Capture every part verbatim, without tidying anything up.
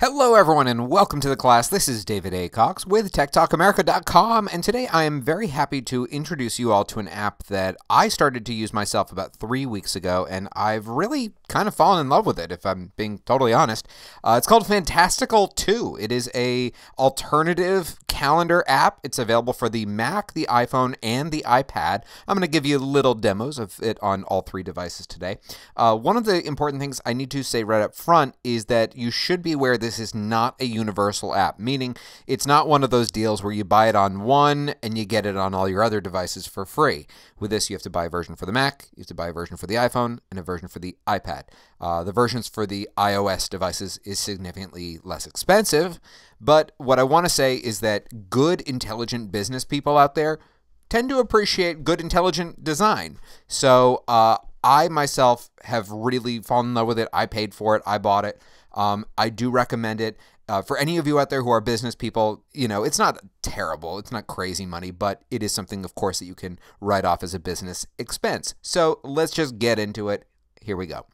Hello everyone and welcome to the class. This is David A. Cox with Tech Talk America dot com, and today I am very happy to introduce you all to an app that I started to use myself about three weeks ago, and I've really kind of fallen in love with it, if I'm being totally honest. Uh, it's called Fantastical two. It is a alternative calendar app. It's available for the Mac, the iPhone, and the iPad. I'm going to give you little demos of it on all three devices today. Uh, one of the important things I need to say right up front is that you should be aware this is not a universal app, meaning it's not one of those deals where you buy it on one and you get it on all your other devices for free. With this, you have to buy a version for the Mac, you have to buy a version for the iPhone, and a version for the iPad. Uh, the versions for the iOS devices is significantly less expensive, but what I want to say is that good, intelligent business people out there tend to appreciate good, intelligent design. So uh, I myself have really fallen in love with it. I paid for it. I bought it. Um, I do recommend it. Uh, for any of you out there who are business people, you know, it's not terrible. It's not crazy money, but it is something, of course, that you can write off as a business expense. So let's just get into it. Here we go.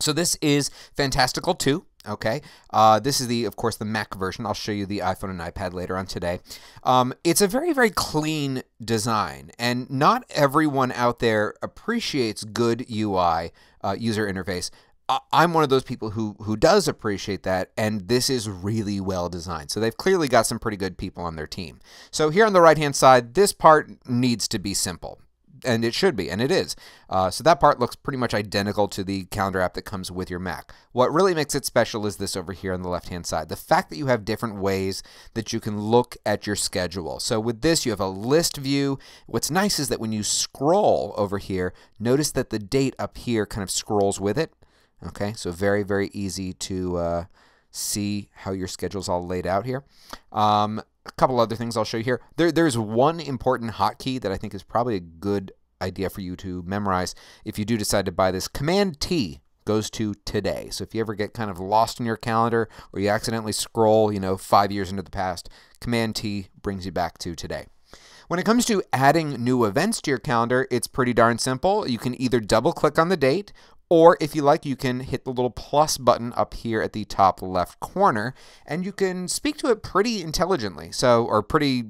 So this is Fantastical two. Okay. Uh, this is the, of course, the Mac version. I'll show you the iPhone and iPad later on today. Um, it's a very, very clean design, and not everyone out there appreciates good U I, uh, user interface. I I'm one of those people who, who does appreciate that, and this is really well designed. So they've clearly got some pretty good people on their team. So here on the right-hand side, this part needs to be simple. And it should be, and it is. Uh, so that part looks pretty much identical to the calendar app that comes with your Mac. What really makes it special is this over here on the left-hand side. The fact that you have different ways that you can look at your schedule. So with this, you have a list view. What's nice is that when you scroll over here, notice that the date up here kind of scrolls with it. Okay, so very, very easy to uh, see how your schedule's all laid out here. Um, A couple other things I'll show you here. There, there's one important hotkey that I think is probably a good idea for you to memorize if you do decide to buy this. Command T goes to today. So if you ever get kind of lost in your calendar or you accidentally scroll, you know, five years into the past, Command T brings you back to today. When it comes to adding new events to your calendar, it's pretty darn simple. You can either double-click on the date, or if you like, you can hit the little plus button up here at the top left corner, and you can speak to it pretty intelligently, so, or pretty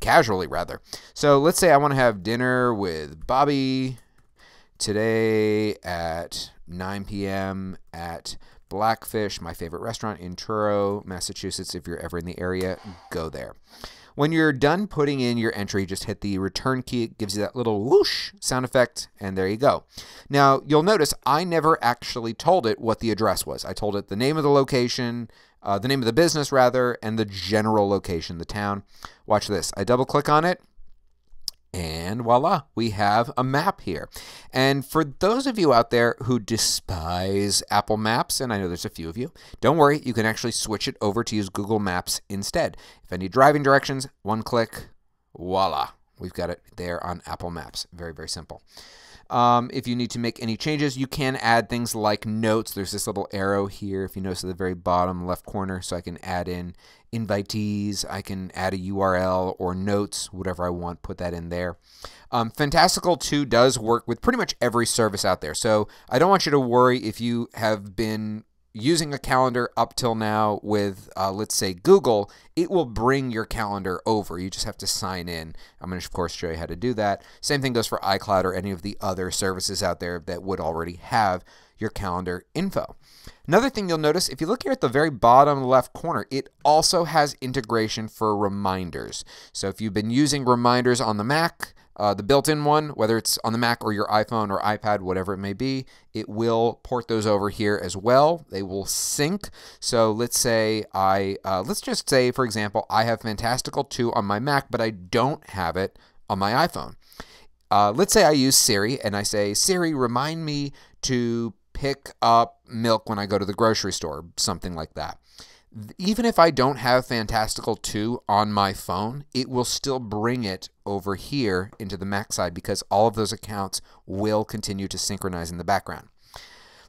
casually rather. So let's say I want to have dinner with Bobby today at nine p m at Blackfish, my favorite restaurant in Truro, Massachusetts. If you're ever in the area, go there. When you're done putting in your entry, just hit the return key. It gives you that little whoosh sound effect, and there you go. Now, you'll notice I never actually told it what the address was. I told it the name of the location, uh, the name of the business, rather, and the general location, the town. Watch this. I double-click on it, and voila, we have a map here. And for those of you out there who despise Apple Maps, and I know there's a few of you, don't worry, you can actually switch it over to use Google Maps instead. If I need driving directions, one click, voila, we've got it there on Apple Maps. Very, very simple. Um, if you need to make any changes, you can add things like notes. There's this little arrow here, if you notice at the very bottom left corner, so I can add in invitees, I can add a U R L or notes, whatever I want, put that in there. Um, Fantastical two does work with pretty much every service out there, so I don't want you to worry if you have been using a calendar up till now with, uh, let's say, Google. It will bring your calendar over. You just have to sign in. I'm going to, of course, show you how to do that. Same thing goes for iCloud or any of the other services out there that would already have your calendar info. Another thing you'll notice, if you look here at the very bottom left corner, it also has integration for reminders. So if you've been using reminders on the Mac, Uh, the built-in one, whether it's on the Mac or your iPhone or iPad, whatever it may be, it will port those over here as well. They will sync. So let's say I, uh, let's just say, for example, I have Fantastical two on my Mac, but I don't have it on my iPhone. Uh, let's say I use Siri and I say, Siri, remind me to pick up milk when I go to the grocery store, something like that. Even if I don't have Fantastical two on my phone, it will still bring it over here into the Mac side because all of those accounts will continue to synchronize in the background.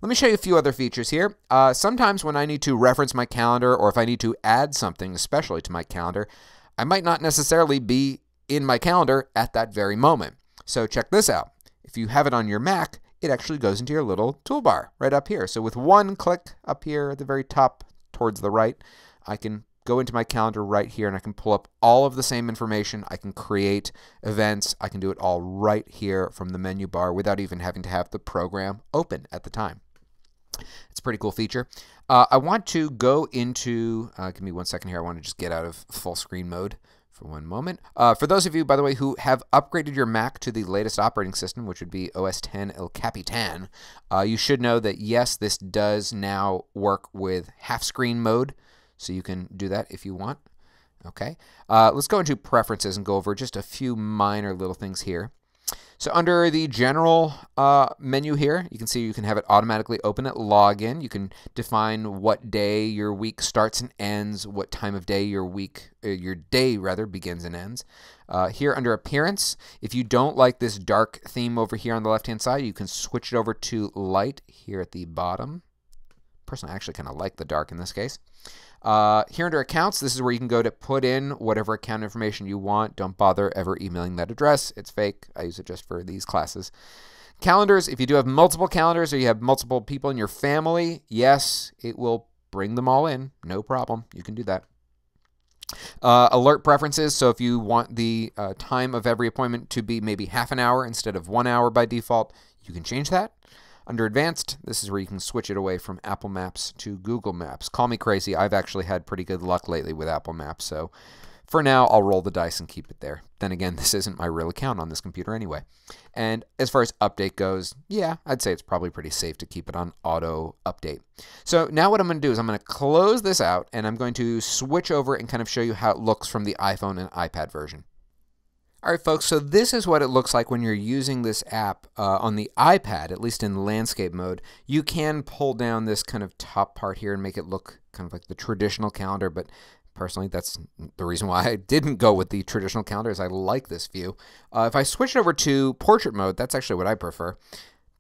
Let me show you a few other features here. Uh, sometimes when I need to reference my calendar or if I need to add something, especially to my calendar, I might not necessarily be in my calendar at that very moment. So check this out. If you have it on your Mac, it actually goes into your little toolbar right up here. So with one click up here at the very top towards the right, I can go into my calendar right here and I can pull up all of the same information. I can create events. I can do it all right here from the menu bar without even having to have the program open at the time. It's a pretty cool feature. Uh, I want to go into, uh, give me one second here. I want to just get out of full screen mode for one moment. Uh, for those of you, by the way, who have upgraded your Mac to the latest operating system, which would be O S ten El Capitan, uh, you should know that, yes, this does now work with half screen mode. So you can do that if you want. Okay. Uh, let's go into preferences and go over just a few minor little things here. So under the general uh, menu here, you can see you can have it automatically open at login. You can define what day your week starts and ends, what time of day your week, uh, your day rather begins and ends. Uh, here under appearance, if you don't like this dark theme over here on the left-hand side, you can switch it over to light here at the bottom. Personally, I actually kind of like the dark in this case. Uh, here under accounts, this is where you can go to put in whatever account information you want. Don't bother ever emailing that address. It's fake. I use it just for these classes. Calendars, if you do have multiple calendars or you have multiple people in your family, yes, it will bring them all in. No problem. You can do that. Uh, alert preferences, so if you want the uh, time of every appointment to be maybe half an hour instead of one hour by default, you can change that. Under Advanced, this is where you can switch it away from Apple Maps to Google Maps. Call me crazy. I've actually had pretty good luck lately with Apple Maps, so for now, I'll roll the dice and keep it there. Then again, this isn't my real account on this computer anyway. And as far as update goes, yeah, I'd say it's probably pretty safe to keep it on auto update. So now what I'm going to do is I'm going to close this out, and I'm going to switch over and kind of show you how it looks from the iPhone and iPad version. All right, folks, so this is what it looks like when you're using this app uh, on the iPad, at least in landscape mode. You can pull down this kind of top part here and make it look kind of like the traditional calendar, but personally, that's the reason why I didn't go with the traditional calendar is I like this view. Uh, if I switch it over to portrait mode, that's actually what I prefer.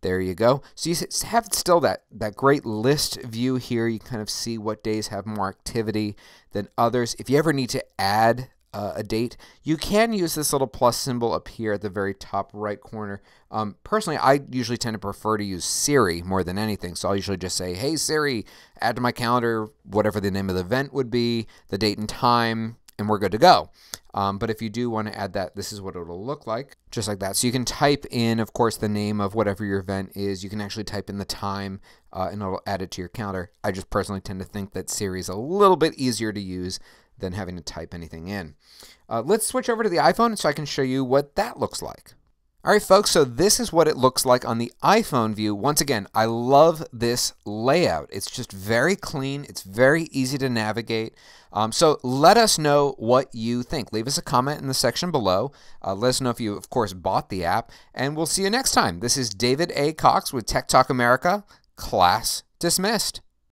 There you go. So you have still that, that great list view here. You kind of see what days have more activity than others. If you ever need to add Uh, a date, you can use this little plus symbol up here at the very top right corner. Um, personally, I usually tend to prefer to use Siri more than anything, so I'll usually just say, hey Siri, add to my calendar whatever the name of the event would be, the date and time, and we're good to go. Um, but if you do want to add that, this is what it'll look like, just like that. So you can type in, of course, the name of whatever your event is. You can actually type in the time, uh, and it'll add it to your calendar. I just personally tend to think that Siri is a little bit easier to use than having to type anything in. Uh, let's switch over to the iPhone so I can show you what that looks like. All right, folks, so this is what it looks like on the iPhone view. Once again, I love this layout. It's just very clean. It's very easy to navigate. Um, so let us know what you think. Leave us a comment in the section below. Uh, let us know if you, of course, bought the app. And we'll see you next time. This is David A. Cox with Tech Talk America. Class dismissed.